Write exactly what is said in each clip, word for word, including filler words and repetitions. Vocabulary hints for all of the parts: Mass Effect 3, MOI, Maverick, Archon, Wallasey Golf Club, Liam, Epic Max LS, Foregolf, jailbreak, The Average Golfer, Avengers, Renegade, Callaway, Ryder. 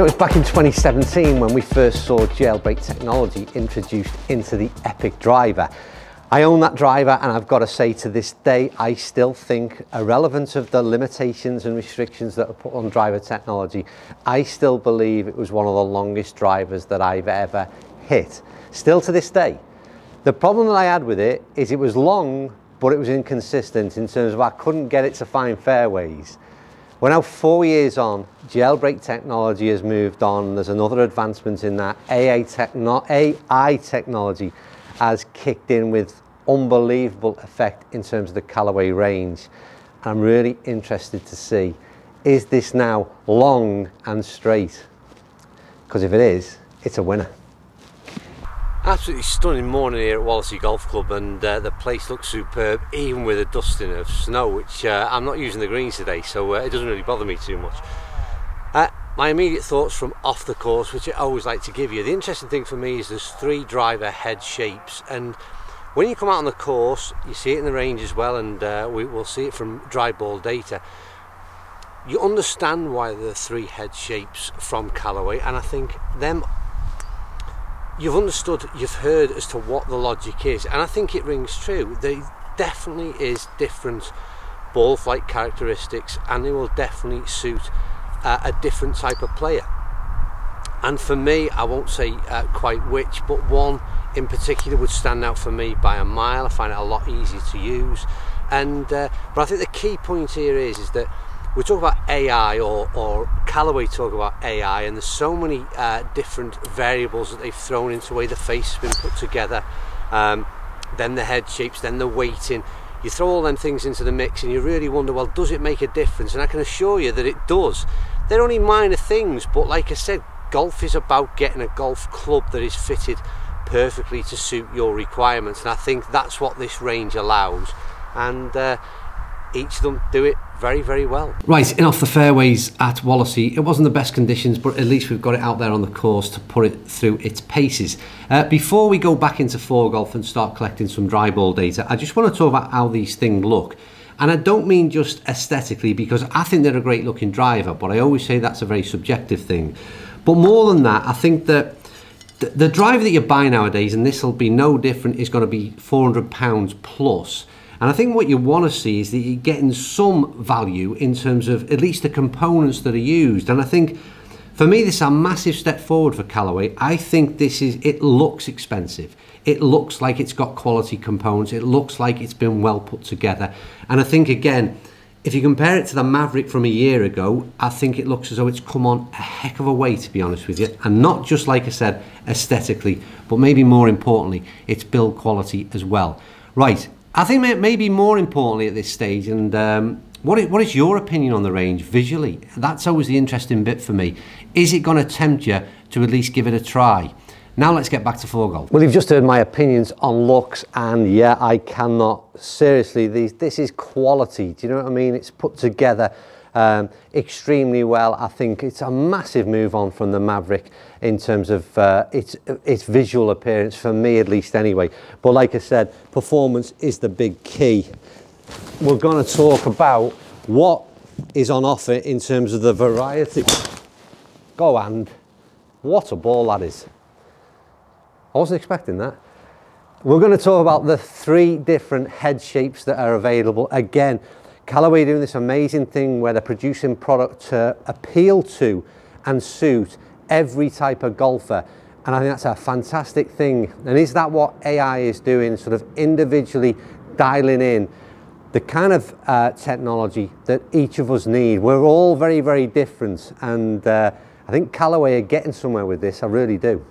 It was back in twenty seventeen when we first saw jailbreak technology introduced into the Epic driver. I own that driver, and I've got to say, to this day, I still think, irrelevant of the limitations and restrictions that are put on driver technology, I still believe it was one of the longest drivers that I've ever hit, still to this day. The problem that I had with it is it was long, but it was inconsistent in terms of I couldn't get it to find fairways. We're now four years on, jailbreak technology has moved on. There's another advancement in that. A I, techno- A I technology has kicked in with unbelievable effect in terms of the Callaway range. I'm really interested to see, is this now long and straight? Because if it is, it's a winner. Absolutely stunning morning here at Wallasey Golf Club, and uh, the place looks superb, even with a dusting of snow, which uh, I'm not using the greens today, so uh, it doesn't really bother me too much. Uh, my immediate thoughts from off the course, which I always like to give you. The interesting thing for me is there's three driver head shapes, and when you come out on the course, you see it in the range as well, and uh, we will see it from dry ball data. You understand why there are three head shapes from Callaway, and I think them you've understood, you've heard as to what the logic is, and I think it rings true. There definitely is different ball flight characteristics, and they will definitely suit uh, a different type of player. And for me, I won't say uh, quite which, but one in particular would stand out for me by a mile. I find it a lot easier to use, and uh, but I think the key point here is is that we talk about A I, or, or Callaway talk about A I, and there's so many uh, different variables that they've thrown into the way the face has been put together, um, then the head shapes, then the weighting. You throw all them things into the mix and you really wonder, well, does it make a difference? And I can assure you that it does. They're only minor things, but like I said, golf is about getting a golf club that is fitted perfectly to suit your requirements, and I think that's what this range allows, and uh, each of them do it very, very well. Right, in off the fairways at Wallasey. It wasn't the best conditions, but at least we've got it out there on the course to put it through its paces. Uh, before we go back into Foregolf and start collecting some dry ball data, I just want to talk about how these things look. And I don't mean just aesthetically, because I think they're a great looking driver, but I always say that's a very subjective thing. But more than that, I think that th the driver that you buy nowadays, and this will be no different, is going to be four hundred pounds plus. And I think what you want to see is that you're getting some value in terms of at least the components that are used. And I think for me, this is a massive step forward for Callaway. I think this is, it looks expensive. It looks like it's got quality components. It looks like it's been well put together. And I think, again, if you compare it to the Maverick from a year ago, I think it looks as though it's come on a heck of a way, to be honest with you. And not just, like I said, aesthetically, but maybe more importantly, it's build quality as well. Right. I think maybe more importantly at this stage, and um, what, is, what is your opinion on the range visually? That's always the interesting bit for me. Is it going to tempt you to at least give it a try? Now let's get back to Foregolf. Well, you've just heard my opinions on looks, and yeah, I cannot, seriously, these, this is quality. Do you know what I mean? It's put together um, extremely well. I think it's a massive move on from the Maverick in terms of uh, its, its visual appearance, for me at least anyway. But like I said, performance is the big key. We're gonna talk about what is on offer in terms of the variety. Go and, what a ball that is. I wasn't expecting that. We're gonna talk about the three different head shapes that are available. Again, Callaway doing this amazing thing where they're producing product to appeal to and suit every type of golfer, and I think that's a fantastic thing. And is that what A I is doing, sort of individually dialing in the kind of uh, technology that each of us need? We're all very, very different, and uh, I think Callaway are getting somewhere with this, I really do.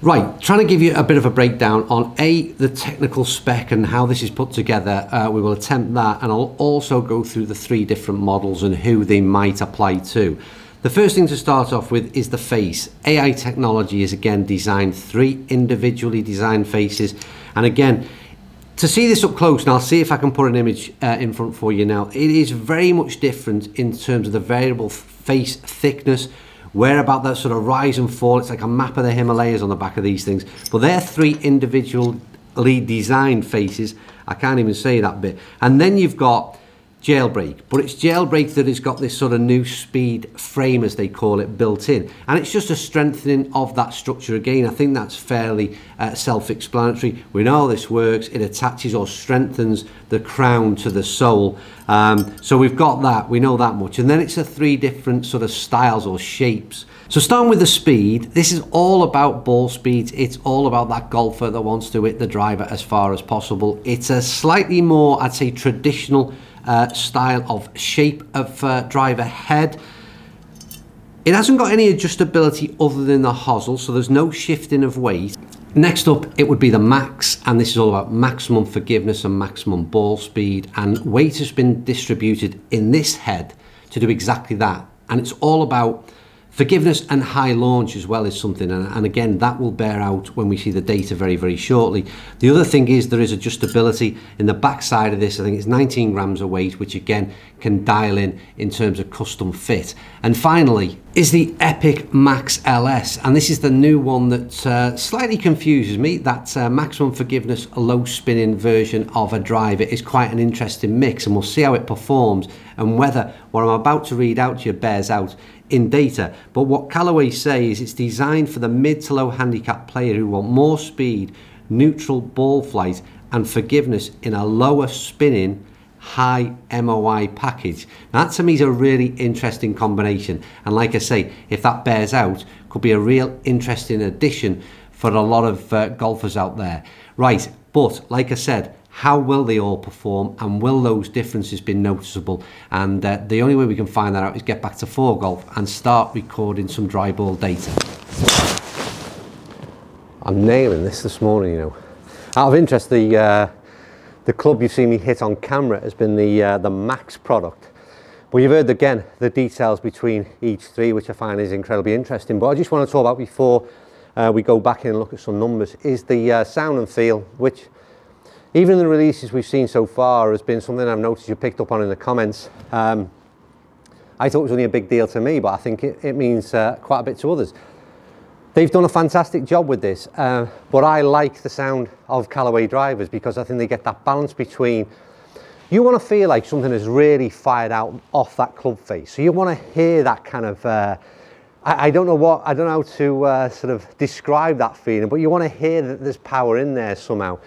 Right, trying to give you a bit of a breakdown on A, the technical spec and how this is put together. Uh, we will attempt that, and I'll also go through the three different models and who they might apply to. The first thing to start off with is the face. A I technology is again designed three individually designed faces, and again, to see this up close, and I'll see if I can put an image uh, in front for you now, it is very much different in terms of the variable face thickness, where about that sort of rise and fall. It's like a map of the Himalayas on the back of these things, but they're three individually designed faces. I can't even say that bit. And then you've got Jailbreak, but it's Jailbreak that has got this sort of new speed frame, as they call it, built in, and it's just a strengthening of that structure. Again, I think that's fairly uh, self-explanatory. We know how this works. It attaches or strengthens the crown to the sole, um, so we've got that, we know that much. And then it's a three different sort of styles or shapes. So starting with the speed, this is all about ball speeds. It's all about that golfer that wants to hit the driver as far as possible. It's a slightly more, I'd say, traditional Uh, style of shape of uh, driver head. It hasn't got any adjustability other than the hosel, so there's no shifting of weight. Next up, it would be the max, and this is all about maximum forgiveness and maximum ball speed, and weight has been distributed in this head to do exactly that. And it's all about forgiveness and high launch as well, is something, and, and again, that will bear out when we see the data very, very shortly. The other thing is there is adjustability in the backside of this. I think it's nineteen grams of weight, which again can dial in in terms of custom fit. And finally is the Epic Max L S, and this is the new one that uh, slightly confuses me. That uh, maximum forgiveness, low spinning version of a driver is quite an interesting mix, and we'll see how it performs and whether what I'm about to read out to you bears out in data. But what Callaway say is it's designed for the mid to low handicap player who want more speed, neutral ball flight and forgiveness in a lower spinning high M O I package. Now that to me is a really interesting combination, and like I say, if that bears out, could be a real interesting addition for a lot of uh, golfers out there. Right, but like I said, how will they all perform, and will those differences be noticeable? And uh, the only way we can find that out is get back to Foregolf and start recording some dry ball data. I'm nailing this this morning, you know. Out of interest, the uh, the club you've seen me hit on camera has been the uh, the Max product. Well, you've heard again the details between each three, which I find is incredibly interesting. But I just want to talk about before uh, we go back in and look at some numbers is the uh, sound and feel, which, even the releases we've seen so far, has been something I've noticed you picked up on in the comments. Um, I thought it was only a big deal to me, but I think it, it means uh, quite a bit to others. They've done a fantastic job with this, uh, but I like the sound of Callaway drivers because I think they get that balance between, you want to feel like something is really fired out off that club face. So you want to hear that kind of, uh, I, I don't know what, I don't know how to uh, sort of describe that feeling, but you want to hear that there's power in there somehow.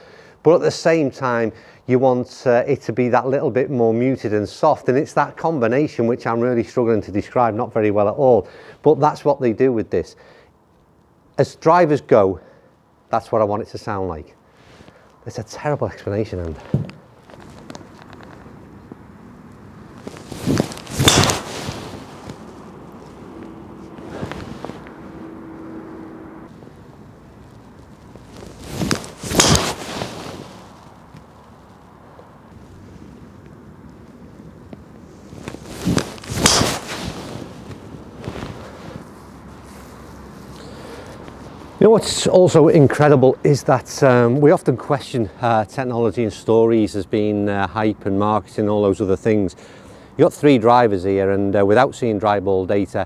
But at the same time, you want uh, it to be that little bit more muted and soft. And it's that combination which I'm really struggling to describe, not very well at all. But that's what they do with this. As drivers go, that's what I want it to sound like. It's a terrible explanation, Andy. You know what's also incredible is that um, we often question uh, technology and stories as being uh, hype and marketing and all those other things. You've got three drivers here, and uh, without seeing dry ball data,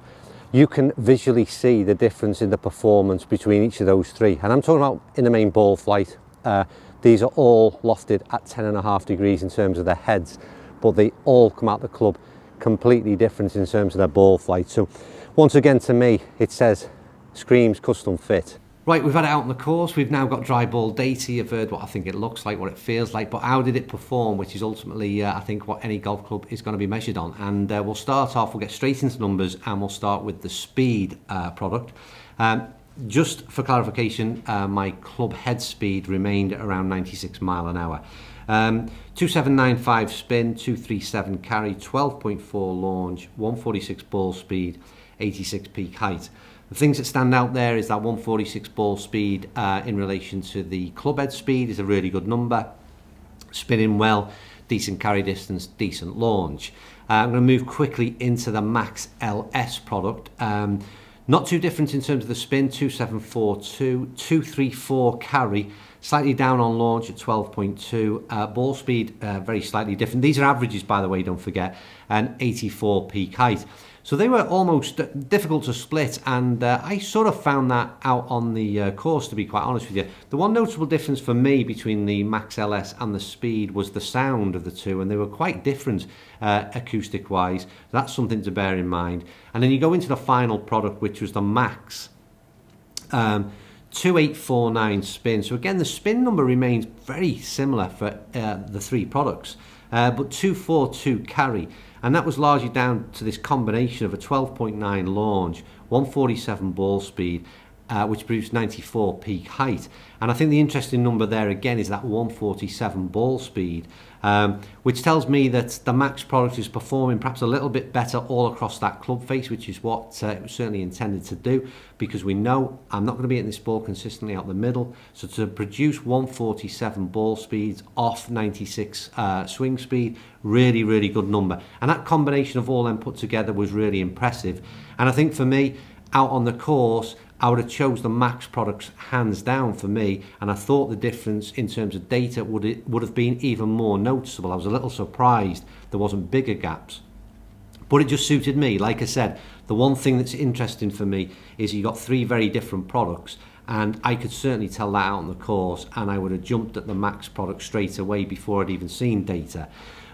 you can visually see the difference in the performance between each of those three. And I'm talking about in the main ball flight. Uh, these are all lofted at ten and a half degrees in terms of their heads, but they all come out the club completely different in terms of their ball flight. So once again, to me, it says, screams custom fit. Right, we've had it out on the course, we've now got dry ball data, you've heard what I think it looks like, what it feels like, but how did it perform, which is ultimately, uh, I think, what any golf club is going to be measured on. And uh, we'll start off, we'll get straight into numbers, and we'll start with the speed uh, product. Um, just for clarification, uh, my club head speed remained around ninety-six mile an hour. Um, two seven nine five spin, two three seven carry, twelve point four launch, one forty-six ball speed, eighty-six peak height. The things that stand out there is that one forty-six ball speed uh, in relation to the club head speed is a really good number. Spinning well, decent carry distance, decent launch. Uh, I'm going to move quickly into the Max L S product. Um, not too different in terms of the spin, two seven four two, two three four carry, slightly down on launch at twelve point two. Uh, ball speed, uh, very slightly different. These are averages, by the way, don't forget, and eighty-four peak height. So they were almost difficult to split, and uh, I sort of found that out on the uh, course, to be quite honest with you. The one noticeable difference for me between the Max L S and the Speed was the sound of the two, and they were quite different uh, acoustic wise. That's something to bear in mind. And then you go into the final product, which was the Max um, two eight four nine spin. So again, the spin number remains very similar for uh, the three products, uh, but two four two carry. And that was largely down to this combination of a twelve point nine launch, one forty-seven ball speed, uh, which produced ninety-four peak height. And I think the interesting number there again is that one forty-seven ball speed, um, which tells me that the Max product is performing perhaps a little bit better all across that club face, which is what uh, it was certainly intended to do, because we know I'm not going to be hitting this ball consistently out the middle. So to produce one forty-seven ball speeds off ninety-six uh, swing speed, really, really good number. And that combination of all them put together was really impressive. And I think for me, out on the course, I would have chose the Max products hands down for me, and I thought the difference in terms of data would it would have been even more noticeable. I was a little surprised there wasn't bigger gaps, but it just suited me. Like I said, the one thing that's interesting for me is you got three very different products, and I could certainly tell that out on the course, and I would have jumped at the Max product straight away before I'd even seen data.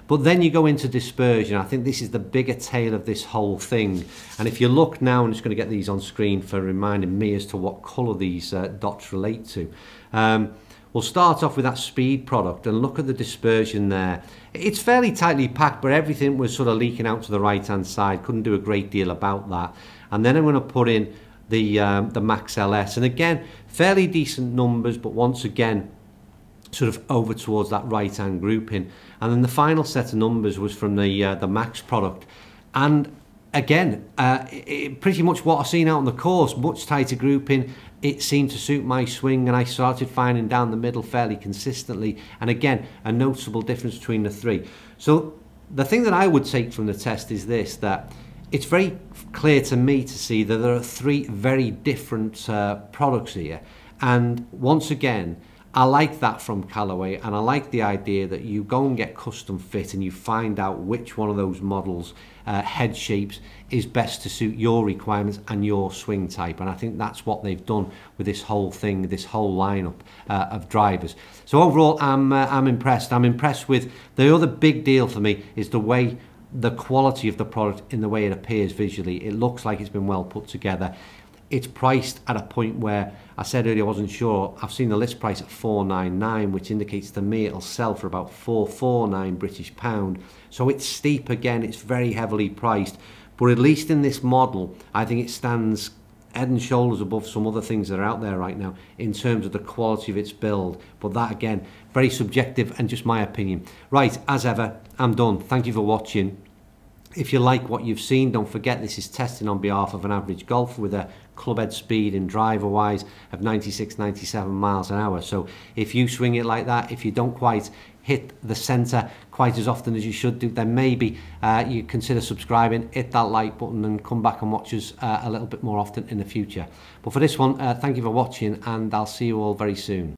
But then you go into dispersion. I think this is the bigger tail of this whole thing. And if you look now, I'm just going to get these on screen for reminding me as to what colour these uh, dots relate to. Um, we'll start off with that Speed product and look at the dispersion there. It's fairly tightly packed, but everything was sort of leaking out to the right-hand side. Couldn't do a great deal about that. And then I'm going to put in the, um, the Max L S. And again, fairly decent numbers, but once again, sort of over towards that right hand grouping. And then the final set of numbers was from the uh, the Max product, and again uh, it, pretty much what I've seen out on the course, much tighter grouping. It seemed to suit my swing, and I started finding down the middle fairly consistently, and again a noticeable difference between the three. So the thing that I would take from the test is this, that it's very clear to me to see that there are three very different uh, products here. And once again, I like that from Callaway, and I like the idea that you go and get custom fit and you find out which one of those models' uh, head shapes is best to suit your requirements and your swing type. And I think that's what they've done with this whole thing, this whole lineup uh, of drivers. So overall, I'm, uh, I'm impressed. I'm impressed with the other big deal for me is the way the quality of the product in the way it appears visually. It looks like it's been well put together. It's priced at a point where I said earlier I wasn't sure. I've seen the list price at four ninety-nine, which indicates to me it'll sell for about four forty-nine British pound. So it's steep again, it's very heavily priced, but at least in this model, I think it stands head and shoulders above some other things that are out there right now in terms of the quality of its build. But that again, very subjective and just my opinion. Right, as ever, I'm done. Thank you for watching. If you like what you've seen, don't forget this is testing on behalf of an average golfer with a clubhead speed and driver-wise of ninety-six, ninety-seven miles an hour. So if you swing it like that, if you don't quite hit the centre quite as often as you should do, then maybe uh, you consider subscribing, hit that like button, and come back and watch us uh, a little bit more often in the future. But for this one, uh, thank you for watching, and I'll see you all very soon.